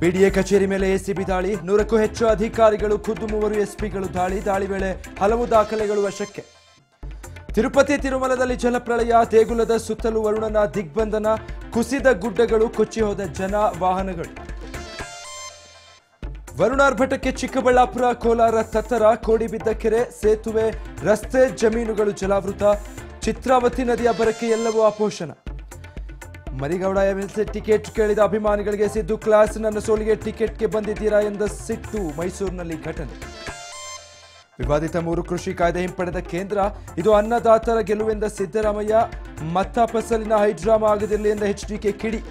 BDA ಕಚೇರಿ ಮೇಲೆ ACB ದಾಳಿ 100ಕ್ಕೂ ಹೆಚ್ಚು ಅಧಿಕಾರಿಗಳು ಖುದ್ದು ಮೂವರು ಎಸ್ಪಿಗಳು ದಾಳಿ ವೇಳೆ ಹಲವು ದಾಖಲೆಗಳು ವಶಕ್ಕೆ ತಿರುಪತಿ ತಿರುಮಲದಲ್ಲಿ ಜಲಪ್ರಳಯ ದೇಗುಲದ ಸುತ್ತಲೂ ವರುಣನ ದಿಗ್ಬಂಧನ ಕುಸಿದ ಗುಡ್ಡಗಳು ಕೊಚ್ಚಿ ಹೋದ ಜನ ವಾಹನಗಳು ವರುಣಾರ್ಭಟಕ್ಕೆ ಚಿಕ್ಕಬಳ್ಳಾಪುರ ಕೋಲಾರ ತತ್ತರ ಕೋಡಿಬಿದ್ದ ಕೆರೆ ಸೇತುವೆ ರಸ್ತೆ ಜಮೀನುಗಳು ಜಲಾವೃತ ಚಿತ್ರಾವತಿ ನದಿಯ ಬರಕ್ಕೆ ಎಲ್ಲವೂ ಅಪೋಷಣ ಮರಿಗೌಡ ಎಂಎಲ್ಸಿ ಟಿಕೆಟ್ ಕೇಳಿದ ಅಭಿಮಾನಿಗಳಿಗೆ ಸಿದ್ದು ಕ್ಲಾಸ್ ನನ್ನ ಸೋಲಿಗೆ ಟಿಕೆಟ್ಗೆ ಬಂದಿದ್ದೀರಾ ಎಂದ ಸಿಟ್ಟು ಮೈಸೂರಿನಲ್ಲಿ ಘಟನೆ ವಿವಾದಿತ ಮೂರು ಕೃಷಿ ಕಾಯ್ದೆ ಹಿಂಪಡೆದ ಕೇಂದ್ರ ಇದು ಅನ್ನದಾತರ ಗೆಲುವೆಂದ ಸಿದ್ದರಾಮಯ್ಯ ಮತ್ತ ಫಸಲಿನ ಹೈಡ್ರಾಮಾ ಆಗದಿರಲಿ ಎಂದ ಎಚ್ಡಿಕೆ ಕಿಡಿ